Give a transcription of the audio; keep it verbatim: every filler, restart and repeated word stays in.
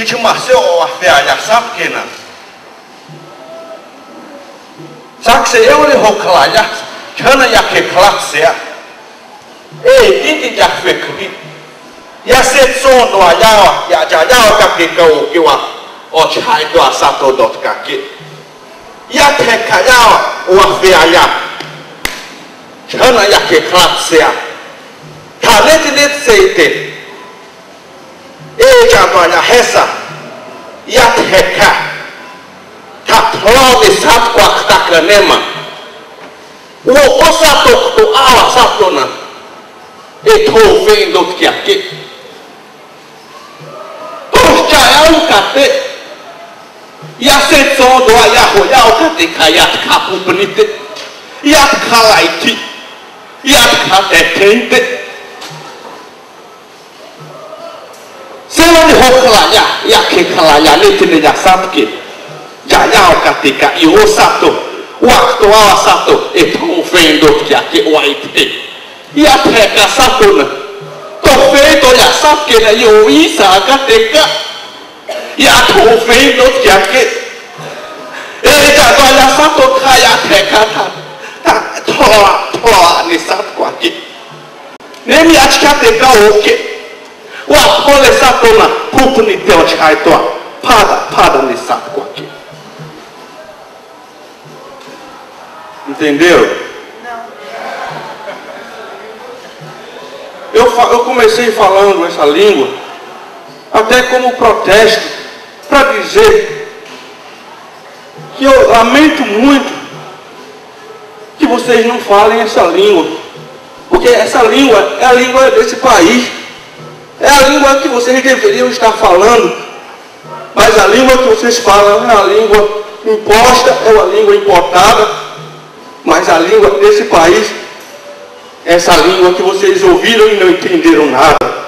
이게 말세요 아페야 사프케나 sakse eole hoklaya kana yake klaxia e titi ya fekri ya setson do ayawa ya jajao kapika okiwa o chai do asato dot kake ya tekayao wafeaya kana yake klaxia taleti net seite e jabana hesa ya tekayao Tatlome satko aktakranema. O osato to ala satona. E to vendo que aqui. Tocha é um café. E a seção do ayahoya o catecaia capubnite. E a calaiti. E a catetente. Se não me rocalha, e a que calha, leite já sabe que. Jajao katika iho sato, waktu awa sato, eto fendo kia ke waite. Ia teka sato na, to fendo ya sapke na iho isa katika, ia to fendo kia ke. E jajao ya sato kaya teka ta, toa, toa ni sato kwa ke. Nemi achika teka oke, wakole sato na, pupu ni teo chai toa, pada, pada ni sato kwa ke. Entendeu? Não. Eu, eu comecei falando essa língua até como protesto para dizer que eu lamento muito que vocês não falem essa língua, porque essa língua é a língua desse país, é a língua que vocês deveriam estar falando, mas a língua que vocês falam é uma língua imposta, é uma língua importada. Mas a língua desse país, essa língua que vocês ouviram e não entenderam nada.